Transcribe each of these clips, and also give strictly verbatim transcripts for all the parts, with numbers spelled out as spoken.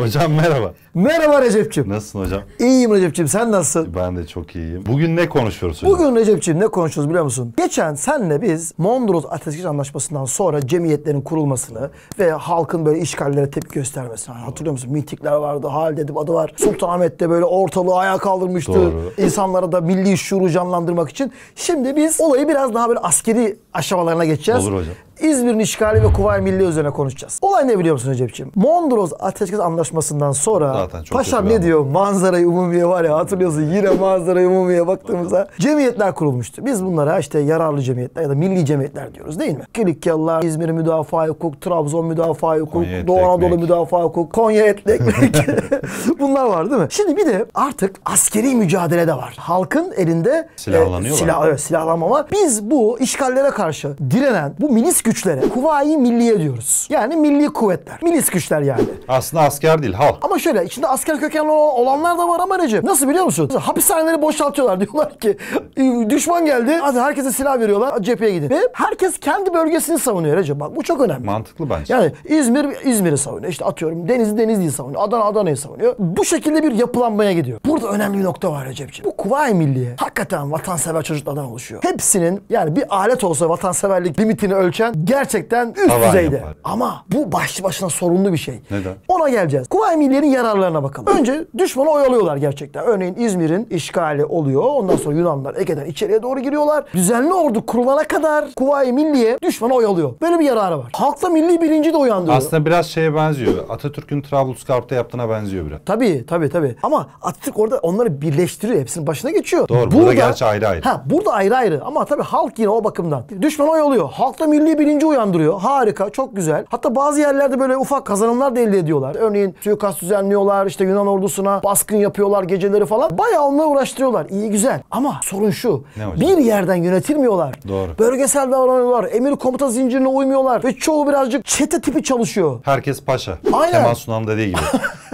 Hocam merhaba. Merhaba Recep'ciğim. Nasılsın hocam? İyiyim Recep'ciğim, sen nasılsın? Ben de çok iyiyim. Bugün ne konuşuyoruz hocam? Bugün Recep'ciğim ne konuşuyoruz biliyor musun? Geçen senle biz Mondros Ateşkes Antlaşması'ndan sonra cemiyetlerin kurulmasını ve halkın böyle işgallere tepki göstermesini, hatırlıyor musun? MİTİK'ler vardı, Halide adı var. Sultanahmet'te böyle ortalığı ayağa kaldırmıştı. Doğru. İnsanlara da milli şuuru canlandırmak için. Şimdi biz olayı biraz daha böyle askeri aşamalarına geçeceğiz. Olur hocam. İzmir'in işgali ve Kuvayi Milliye üzerine konuşacağız. Olay ne biliyor musun Recep'ciğim? Mondros Ateşkes Antlaşması'ndan sonra Paşam ne diyor? Manzara-i Umumiye var ya, hatırlıyorsun yine Manzara-i Umumiye'ye baktığımızda cemiyetler kurulmuştu. Biz bunlara işte yararlı cemiyetler ya da milli cemiyetler diyoruz değil mi? Kilikyalılar, İzmir Müdafaa Hukuk, Trabzon Müdafaa Hukuk, Doğu Anadolu Müdafaa Hukuk, Konya Etli Ekmek. Bunlar var değil mi? Şimdi bir de artık askeri mücadele de var. Halkın elinde silahlanıyor. E, silah, evet, silahlanma var. Biz bu işgallere karşı direnen bu milis güçlere Kuvayi Milliye diyoruz. Yani milli kuvvetler. Milis güçler yani. Aslında asker değil, halk. Ama şöyle içinde asker kökenli olanlar da var ama Recep. Nasıl biliyor musun? Hapishaneleri boşaltıyorlar. Diyorlar ki düşman geldi. Hadi herkese silah veriyorlar. Cepheye gidin. Ve herkes kendi bölgesini savunuyor Recep. Bak bu çok önemli. Mantıklı bence. Yani İzmir İzmir'i savunuyor. İşte atıyorum Denizli Denizli'yi savunuyor. Adana Adana'yı savunuyor. Bu şekilde bir yapılanmaya gidiyor. Burada önemli bir nokta var Recep'ciğim. Bu Kuvayi Milliye hakikaten vatansever çocuklardan oluşuyor. Hepsinin yani bir alet olsa vatanseverlik limitini ölçen gerçekten üst Hava düzeyde. Yapar. Ama bu başlı başına sorunlu bir şey. Neden? Ona geleceğiz. Kuvayi Milliye'nin yararlarına bakalım. Önce düşmanı oyalıyorlar gerçekten. Örneğin İzmir'in işgali oluyor. Ondan sonra Yunanlar Ege'den içeriye doğru giriyorlar. Düzenli ordu kurulana kadar Kuvayi Milliye düşmanı oyalıyor. Böyle bir yararı var. Halkta milli bilinci de uyandırıyor. Aslında biraz şeye benziyor. Atatürk'ün Trablusgarp'ta yaptığına benziyor biraz. Tabii tabii tabii. Ama Atatürk orada onları birleştiriyor. Hepsinin başına geçiyor. Doğru. Burada, burada gerçi ayrı ayrı. Ha, burada ayrı ayrı. Ama tabii halk yine o bakımdan. Düşmanı oyalıyor. Halkta milli bilinci uyandırıyor. Harika, çok güzel. Hatta bazı yerlerde böyle ufak kazanımlar da elde ediyorlar. Örneğin suikast düzenliyorlar, işte Yunan ordusuna baskın yapıyorlar geceleri falan. Bayağı onunla uğraştırıyorlar. İyi güzel. Ama sorun şu. Bir yerden yönetilmiyorlar. Doğru. Bölgesel davranıyorlar. Emir komuta zincirine uymuyorlar. Ve çoğu birazcık çete tipi çalışıyor. Herkes paşa. Aynen. Kemal Sunal'ın dediği gibi.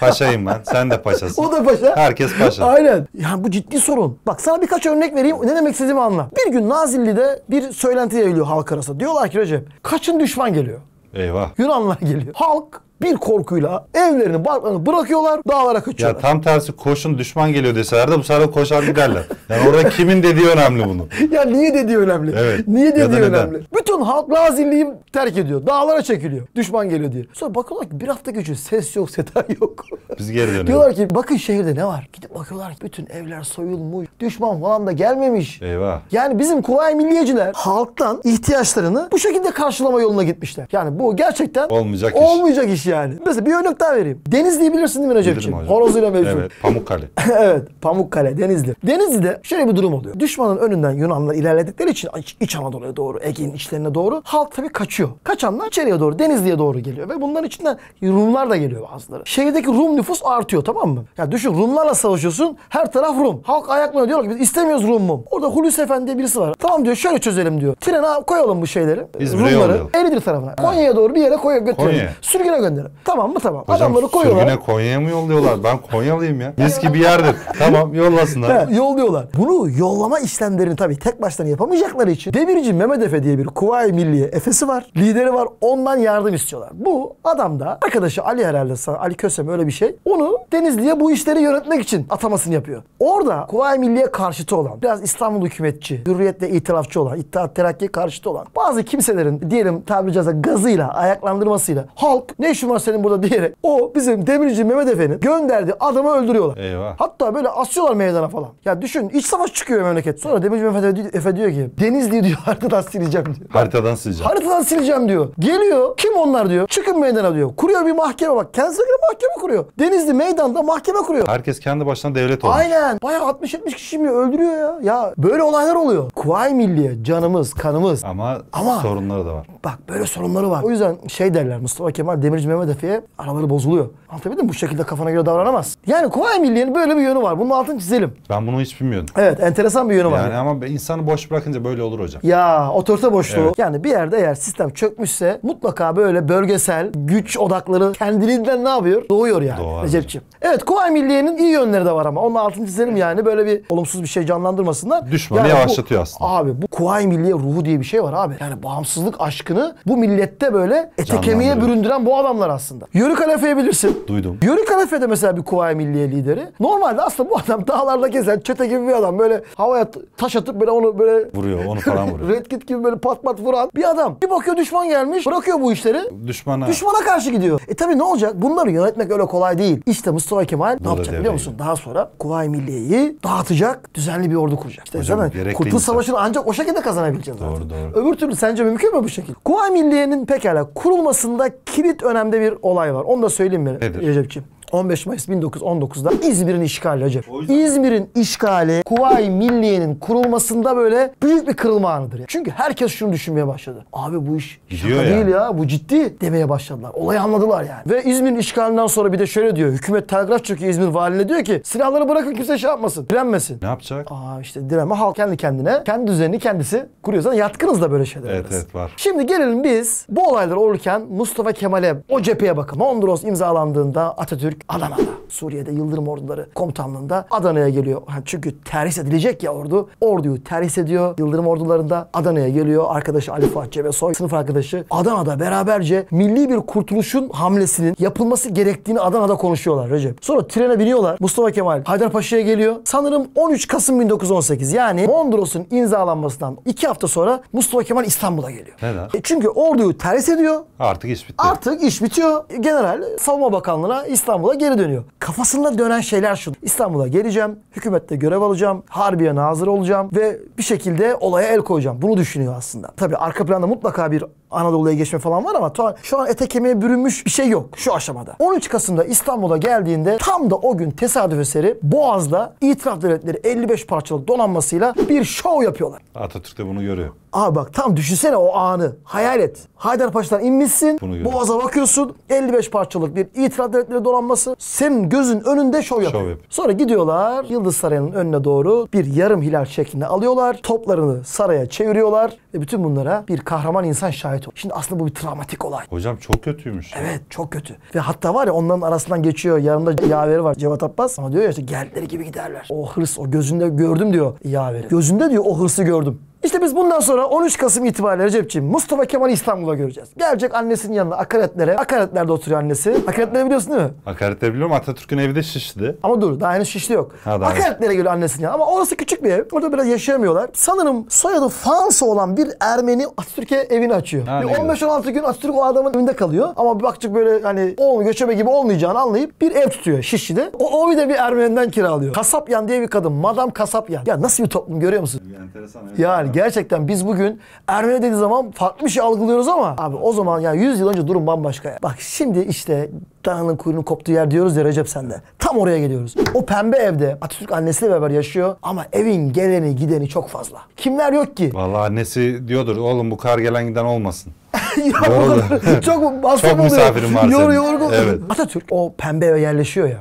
Paşayım ben. Sen de paşasın. O da paşa. Herkes paşa. Aynen. Yani bu ciddi sorun. Bak sana birkaç örnek vereyim. Ne demek istediğimi anla. Bir gün Nazilli'de bir söylenti yayılıyor halk arasında. Diyorlar ki Recep, kaçın düşman geliyor. Eyvah. Yunanlar geliyor. Halk bir korkuyla evlerini, barklarını bırakıyorlar, dağlara kaçıyorlar. Ya tam tersi koşun düşman geliyor deseler de bu sefer koşar giderler. Yani orada kimin dediği önemli bunu. Ya niye dediği önemli? Evet. Niye dediği önemli? Neden? Bütün halk Nazilli'yi terk ediyor. Dağlara çekiliyor. Düşman geliyor diye. Sonra bakıyorlar ki bir hafta geçiyor. Ses yok, seda yok. Biz geri dönüyoruz. Diyorlar ki bakın şehirde ne var? Gidip bakıyorlar ki bütün evler soyulmuş. Düşman falan da gelmemiş. Eyvah. Yani bizim Kuvayi Milliyeciler halktan ihtiyaçlarını bu şekilde karşılama yoluna gitmişler. Yani bu gerçekten olmayacak iş. Olmayacak iş. Yani. Mesela bir örnek daha vereyim. Denizli'yi bilirsin değil mi Recep'ciğim? Horozuyla mevcut. Evet. Pamukkale. Evet. Pamukkale, Denizli. Denizli'de şöyle bir durum oluyor. Düşmanın önünden Yunanlar ilerledikleri için İç Anadolu'ya doğru, Ege'nin içlerine doğru halk tabii kaçıyor. Kaçanlar içeriye doğru, Denizli'ye doğru geliyor ve bunların içinden Rumlar da geliyor bazıları. Şehirdeki Rum nüfus artıyor, tamam mı? Ya düşün, Rumlarla savaşıyorsun. Her taraf Rum. Halk ayaklanıyor. Diyorlar ki biz istemiyoruz Rum mum. Orada Hulusi Efendi diye birisi var. Tamam diyor, şöyle çözelim diyor. Trene koyalım bu şeyleri. İzmir'e Rumları Eğirdir tarafına. Konya'ya doğru bir yere koyup götürelim. Sürgüne götürelim. Tamam mı? Tamam. Hocam, adamları koyuyorlar. Hocam Konya'ya mı yolluyorlar? Ben Konyalıyım ya. Mis gibi yerdir. Tamam, yollasınlar. Evet, yolluyorlar. Bunu yollama işlemlerini tabii tek başlarına yapamayacakları için Demirci Mehmet Efe diye bir Kuvayi Milliye Efe'si var. Lideri var. Ondan yardım istiyorlar. Bu adam da arkadaşı Ali herhalde, Ali Kösem öyle bir şey. Onu Denizli'ye bu işleri yönetmek için atamasını yapıyor. Orada Kuvayi Milliye karşıtı olan, biraz İstanbul hükümetçi, Hürriyet'le itilafçı olan, İttihat Terakki karşıtı olan bazı kimselerin diyelim tabiri caizse gazıyla, ayaklandırmasıyla halk ne şu var senin burada diyerek o bizim Demirci Mehmet Efe'nin gönderdiği adamı öldürüyorlar. Eyvah. Hatta böyle asıyorlar meydana falan. Ya düşün, iç savaş çıkıyor memleket. Sonra Demirci Mehmet Efe diyor ki Denizli'yi diyor haritadan sileceğim diyor. Haritadan sileceğim. Haritadan sileceğim diyor. Geliyor, kim onlar diyor. Çıkın meydana diyor. Kuruyor bir mahkeme, bak. Kendisine göre mahkeme kuruyor. Denizli meydanda mahkeme kuruyor. Herkes kendi başına devlet olmuş. Aynen. Bayağı altmış yetmiş kişi mi öldürüyor ya. Ya böyle olaylar oluyor. Kuvayi Milliye canımız, kanımız. Ama, Ama sorunları da var. Bak böyle sorunları var. O yüzden şey derler Mustafa Kemal Demirci Mehmet Efe'ye araları bozuluyor. Anlatabildim mi? Bu şekilde kafana göre davranamaz. Yani Kuvayi Milliye'nin böyle bir yönü var. Bunun altını çizelim. Ben bunu hiç bilmiyordum. Evet, enteresan bir yönü yani var. Yani ama insanı boş bırakınca böyle olur hocam. Ya otorite boşluğu. Evet. Yani bir yerde eğer sistem çökmüşse mutlaka böyle bölgesel güç odakları kendiliğinden ne yapıyor? Doğuyor yani. Doğru Recep'ciğim. Evet, Kuvayi Milliye'nin iyi yönleri de var ama onun altını çizelim yani böyle bir olumsuz bir şey canlandırmasınlar. Düşmanı yani yavaşlatıyor bu, aslında. Abi bu Kuvayi Milliye ruhu diye bir şey var abi. Yani bağımsızlık aşkı aşkını bu millette böyle ete kemiğe büründüren bu adamlar aslında. Yörük Halefe'yi bilirsin. Duydum. Yörük Halefe'de mesela bir Kuvayi Milliye lideri. Normalde aslında bu adam dağlarda gezen çete gibi bir adam. Böyle havaya taş atıp böyle onu böyle... Vuruyor, onu falan vuruyor. Redkit gibi böyle pat pat vuran bir adam. Bir bakıyor düşman gelmiş, bırakıyor bu işleri. Düşmana. Düşmana karşı gidiyor. E tabi ne olacak? Bunları yönetmek öyle kolay değil. İşte Mustafa Kemal ne yapacak biliyor musun? Daha sonra Kuvayi Milliye'yi dağıtacak, düzenli bir ordu kuracak. İşte hocam, Kurtuluş Savaşı'nı ancak o şekilde kazanabileceğiz doğru, zaten. Doğru. Öbür türlü sence mümkün mü bu şekilde? Kuvayi Milliye'nin pekala kurulmasında kilit önemli bir olay var. Onu da söyleyeyim benim Recep'ciğim. on beş Mayıs bin dokuz yüz on dokuz'da İzmir'in işgali Recep. İzmir'in işgali Kuvayi Milliye'nin kurulmasında böyle büyük bir kırılma anıdır. Yani. Çünkü herkes şunu düşünmeye başladı. Abi bu iş şaka yani. Değil ya, bu ciddi demeye başladılar. Olayı anladılar yani. Ve İzmir'in işgalinden sonra bir de şöyle diyor. Hükümet telgraf çekiyor İzmir valine, diyor ki silahları bırakın, kimse şey yapmasın. Direnmesin. Ne yapacak? Aa işte direnme, halk kendi kendine, kendi düzenini kendisi kuruyor. Zaten yatkınız da böyle şeyler. Evet evet, var. Şimdi gelelim biz bu olaylar olurken Mustafa Kemal'e, o cepheye bakın. Mondros imzalandığında Atatürk Adana'da, Suriye'de Yıldırım Orduları komutanlığında Adana'ya geliyor. Çünkü terhis edilecek ya ordu. Orduyu terhis ediyor. Yıldırım Orduları'nda Adana'ya geliyor. Arkadaşı Ali Fuat Cebesoy, sınıf arkadaşı. Adana'da beraberce milli bir kurtuluşun hamlesinin yapılması gerektiğini Adana'da konuşuyorlar Recep. Sonra trene biniyorlar. Mustafa Kemal Haydarpaşa'ya geliyor. Sanırım on üç Kasım bin dokuz yüz on sekiz, yani Mondros'un imzalanmasından iki hafta sonra Mustafa Kemal İstanbul'a geliyor. Neden? E çünkü orduyu terhis ediyor. Artık iş bitiyor. Artık iş bitiyor. General Savunma Bakanlığı'na İstanbul'a geri dönüyor. Kafasında dönen şeyler şu. İstanbul'a geleceğim, hükümette görev alacağım, harbiye nazır olacağım ve bir şekilde olaya el koyacağım. Bunu düşünüyor aslında. Tabii arka planda mutlaka bir Anadolu'ya geçme falan var ama şu an ete kemiğe bürünmüş bir şey yok şu aşamada. on üç Kasım'da İstanbul'a geldiğinde tam da o gün tesadüf eseri Boğaz'da İtilaf Devletleri elli beş parçalık donanmasıyla bir şov yapıyorlar. Atatürk de bunu görüyor. Abi bak tam düşünsene o anı. Hayal et. Haydarpaşa'dan inmişsin. Boğaz'a bakıyorsun. elli beş parçalık bir İtilaf Devletleri donanması senin gözün önünde şov yapıyor. Şov yap. Sonra gidiyorlar Yıldız Sarayı'nın önüne doğru bir yarım hilal şeklinde alıyorlar. Toplarını saraya çeviriyorlar ve bütün bunlara bir kahraman insan şahit. Şimdi aslında bu bir travmatik olay. Hocam çok kötüymüş. Ya. Evet çok kötü. Ve hatta var ya onların arasından geçiyor. Yanında yaveri var Cevat Abbas. Ama diyor ya işte geldikleri gibi giderler. O hırs, o gözünde gördüm diyor yaveri. Gözünde diyor o hırsı gördüm. İşte biz bundan sonra on üç Kasım itibariyle Recep'ciğim Mustafa Kemal'i İstanbul'a göreceğiz. Gelecek annesinin yanına akaretlere. Akaretler'de oturuyor annesi. Akaretleri biliyorsun değil mi? Akaretleri biliyorum. Atatürk'ün evi de Şişli. Ama dur daha henüz Şişli yok. Ha, akaretlere geliyor annesinin yanına. Ama orası küçük bir ev. Orada biraz yaşayamıyorlar. Sanırım soyadı Fansa olan bir Ermeni Atatürk'e evini açıyor. on beş on altı gün Atatürk o adamın evinde kalıyor. Ama bir baktık böyle hani o göçebe gibi olmayacağını anlayıp bir ev tutuyor Şişli'de. O, o bir de bir Ermeniden kiralıyor. Kasapyan diye bir kadın. Madam Kasapyan. Ya nasıl bir toplum görüyor musun? Bir enteresan. Evet. Yani gerçekten biz bugün Ermeni dediği zaman farklı bir şey algılıyoruz ama abi o zaman yani yüz yıl önce durum bambaşka ya. Bak şimdi işte dağının kuyruğunun koptuğu yer diyoruz ya Recep sende. Tam oraya geliyoruz. O pembe evde Atatürk annesiyle beraber yaşıyor ama evin geleni gideni çok fazla. Kimler yok ki? Vallahi annesi diyordur oğlum bu kar gelen giden olmasın. ya, çok çok misafirim var senin. Yorgun. Evet. Atatürk o pembe eve yerleşiyor ya.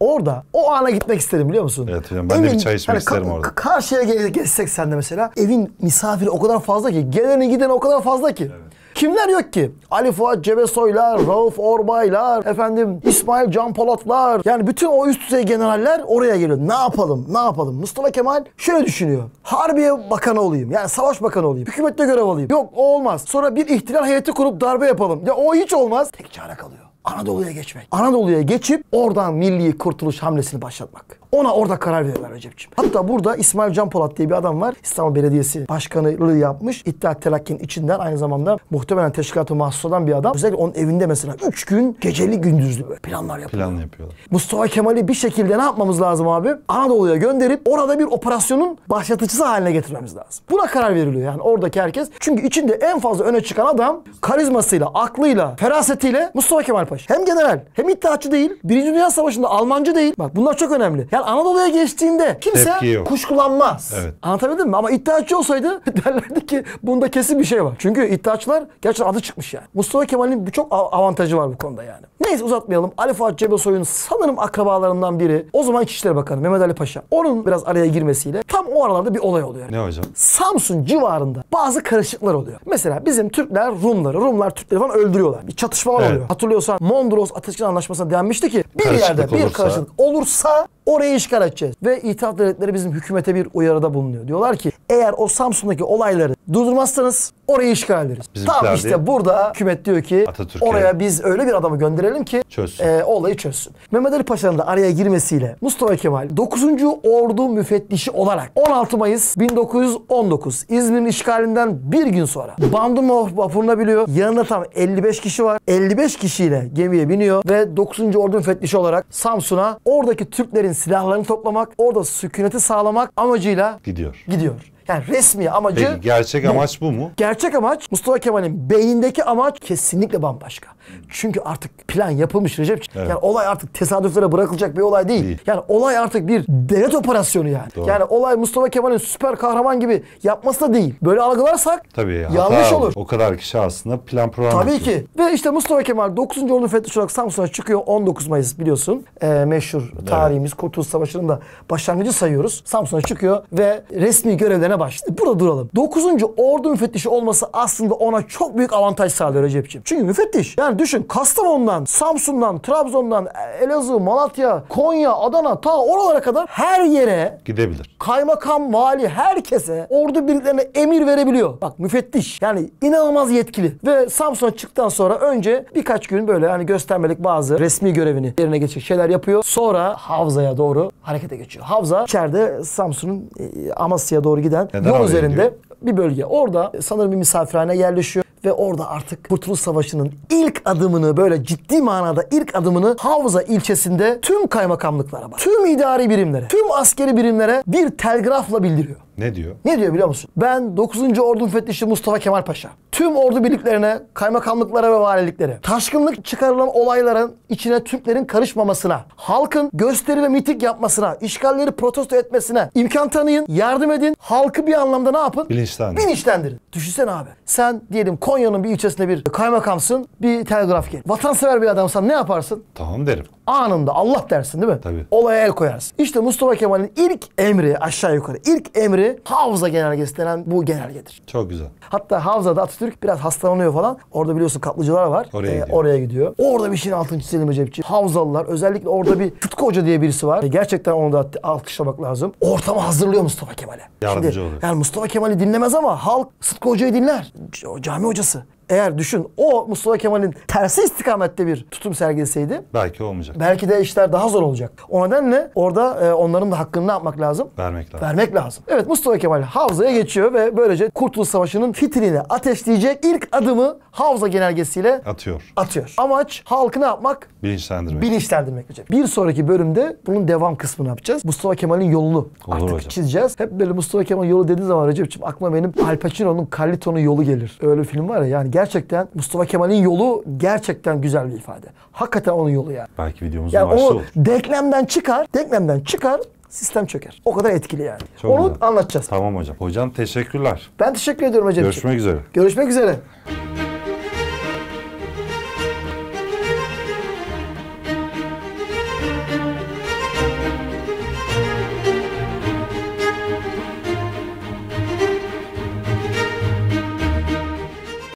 Orada o ana gitmek isterim biliyor musun? Evet hocam, ben evin, de bir çay içmek yani isterim orada. Karşıya geçsek sen de mesela evin misafiri o kadar fazla ki, geleni gideni o kadar fazla ki. Evet. Kimler yok ki? Ali Fuat Cebesoylar, Rauf Orbaylar, efendim İsmail Canbolatlar. Yani bütün o üst düzey generaller oraya geliyor. Ne yapalım? Ne yapalım? Mustafa Kemal şöyle düşünüyor. Harbiye bakanı olayım. Yani savaş bakanı olayım. Hükümette görev alayım. Yok o olmaz. Sonra bir ihtilal heyeti kurup darbe yapalım. Ya o hiç olmaz. Tek çare kalıyor. Anadolu'ya geçmek. Anadolu'ya geçip oradan milli kurtuluş hamlesini başlatmak. Ona orada karar verirler Recep'ciğim. Hatta burada İsmail Canbolat diye bir adam var. İstanbul Belediyesi Başkanlığı yapmış. İttihat Terakki'nin içinden aynı zamanda muhtemelen teşkilatı mahsus olan bir adam. Özellikle onun evinde mesela üç gün geceli gündüzlü böyle planlar yapıyor. Plan yapıyorlar. Mustafa Kemal'i bir şekilde ne yapmamız lazım abi? Anadolu'ya gönderip orada bir operasyonun başlatıcısı haline getirmemiz lazım. Buna karar veriliyor yani oradaki herkes. Çünkü içinde en fazla öne çıkan adam karizmasıyla, aklıyla, ferasetiyle Mustafa Kemal Paşa. Hem general, hem iddiatçı değil. Birinci Dünya Savaşı'nda Almancı değil. Bak bunlar çok önemli. Yani Anadolu'ya geçtiğinde kimse kuşkulanmaz. Evet. Anlatabildim mi? Ama iddiatçı olsaydı derlerdi ki bunda kesin bir şey var. Çünkü iddiatçılar gerçekten adı çıkmış yani. Mustafa Kemal'in birçok avantajı var bu konuda yani. Neyse uzatmayalım. Ali Fuat Cebesoy'un sanırım akrabalarından biri o zamanki İçişleri Bakanı Mehmet Ali Paşa. Onun biraz araya girmesiyle tam o aralarda bir olay oluyor. Ne hocam? Samsun civarında bazı karışıklar oluyor. Mesela bizim Türkler Rumları, Rumlar Türkleri falan öldürüyorlar. Bir çatışma var, evet, oluyor. Hatırlıyorsan Mondros Ateşkes Antlaşması'na denmişti ki bir karışıklık yerde bir olursa, karışıklık olursa orayı işgal edeceğiz. Ve İtilaf Devletleri bizim hükümete bir uyarıda bulunuyor. Diyorlar ki eğer o Samsun'daki olayları Durdurmazsanız orayı işgal ederiz. Bizimkiler tam işte değil. Burada hükümet diyor ki oraya biz öyle bir adamı gönderelim ki e, olayı çözsün. Mehmet Ali Paşa'nın da araya girmesiyle Mustafa Kemal dokuzuncu Ordu Müfettişi olarak on altı Mayıs bin dokuz yüz on dokuz İzmir'in işgalinden bir gün sonra Bandırma vapuruna biliyor. Yanında tam elli beş kişi var. elli beş kişiyle gemiye biniyor ve dokuzuncu Ordu Müfettişi olarak Samsun'a oradaki Türklerin silahlarını toplamak, orada sükuneti sağlamak amacıyla gidiyor. Gidiyor. Yani resmi amacı... Peki, gerçek amaç bu mu? Gerçek amaç, Mustafa Kemal'in beyindeki amaç kesinlikle bambaşka. Çünkü artık plan yapılmış Recep'ciğim. Evet. Yani olay artık tesadüflere bırakılacak bir olay değil. değil. Yani olay artık bir devlet operasyonu yani. Doğru. Yani olay Mustafa Kemal'in süper kahraman gibi yapması da değil. Böyle algılarsak tabii, yanlış olur. O kadar kişi aslında plan programı. Tabii yapıyor. ki. Ve işte Mustafa Kemal dokuzuncu Ordu Müfettişi olarak Samsun'a çıkıyor. on dokuz Mayıs biliyorsun. E, meşhur tarihimiz. Evet. Kurtuluş Savaşı'nın da başlangıcı sayıyoruz. Samsun'a çıkıyor ve resmi görevlerine başladı. Burada duralım. dokuzuncu Ordu Müfettişi olması aslında ona çok büyük avantaj sağlıyor Recep'ciğim. Çünkü müfettiş. Yani düşün, Kastamonu'dan, Samsun'dan, Trabzon'dan, Elazığ, Malatya, Konya, Adana, ta oralara kadar her yere gidebilir. Kaymakam, vali, herkese ordu birliklerine emir verebiliyor. Bak müfettiş. Yani inanılmaz yetkili. Ve Samsun'a çıktıktan sonra önce birkaç gün böyle hani göstermelik bazı resmi görevini yerine geçecek şeyler yapıyor. Sonra Havza'ya doğru harekete geçiyor. Havza içeride Samsun'un e, Amasya'ya doğru giden Neden yol üzerinde gidiyor? Bir bölge. Orada sanırım bir misafirhane yerleşiyor. Ve orada artık Kurtuluş Savaşı'nın ilk adımını, böyle ciddi manada ilk adımını Havza ilçesinde tüm kaymakamlıklara, tüm idari birimlere, tüm askeri birimlere bir telgrafla bildiriyor. Ne diyor? Ne diyor biliyor musun? Ben dokuzuncu Ordu Müfettişi Mustafa Kemal Paşa, tüm ordu birliklerine, kaymakamlıklara ve valiliklere, taşkınlık çıkarılan olayların içine Türklerin karışmamasına, halkın gösteri ve miting yapmasına, işgalleri protesto etmesine imkan tanıyın, yardım edin, halkı bir anlamda ne yapın? Bilinçlendirin. Bilinçlendirin. Düşünsene abi. Sen diyelim Konya'nın bir ilçesinde bir kaymakamsın, bir telgraf gel. Vatansever bir adamsan ne yaparsın? Tamam derim. Anında Allah dersin değil mi? Tabii. Olaya el koyarsın. İşte Mustafa Kemal'in ilk emri, aşağı yukarı ilk emri Havza Genelgesi denen bu genelgedir. Çok güzel. Hatta Havza'da Atatürk biraz hastalanıyor falan. Orada biliyorsun kaplıcılar var. Oraya, ee, gidiyor. oraya gidiyor. Orada bir şeyin altını çizelim Recep'ciğim. Havzalılar, özellikle orada bir Sıtkı Hoca diye birisi var. Gerçekten onu da alkışlamak lazım. Ortamı hazırlıyor Mustafa Kemal'e. Yardımcı Şimdi, olur. Yani Mustafa Kemal'i dinlemez ama halk Sıtkı Hoca'yı dinler. C- cami hocası. Eğer düşün, o Mustafa Kemal'in tersi istikamette bir tutum sergileseydi belki olmayacak. Belki de işler daha zor olacak. O nedenle orada e, onların da hakkını ne yapmak lazım? Vermek lazım. Vermek lazım. Evet, Mustafa Kemal Havza'ya geçiyor ve böylece Kurtuluş Savaşı'nın fitilini ateşleyecek ilk adımı Havza Genelgesi'yle atıyor. Atıyor. Amaç halkı ne yapmak? Bilinçlendirmek. Bilinçlendirmek. Bir sonraki bölümde bunun devam kısmını yapacağız. Mustafa Kemal'in yolunu Olur artık hocam. çizeceğiz. Hep böyle Mustafa Kemal yolu dediği zaman Recep'ciğim aklıma benim Al Pacino'nun Carlito'nun yolu gelir. Öyle film var ya yani. Gerçekten Mustafa Kemal'in yolu gerçekten güzel bir ifade. Hakikaten onun yolu yani. Belki videomuzun yani başlığı olur. Denklemden çıkar, denklemden çıkar, sistem çöker. O kadar etkili yani. Çok Onu güzel. anlatacağız. Tamam hocam. Hocam teşekkürler. Ben teşekkür ediyorum hocam. Görüşmek üzere. Görüşmek üzere.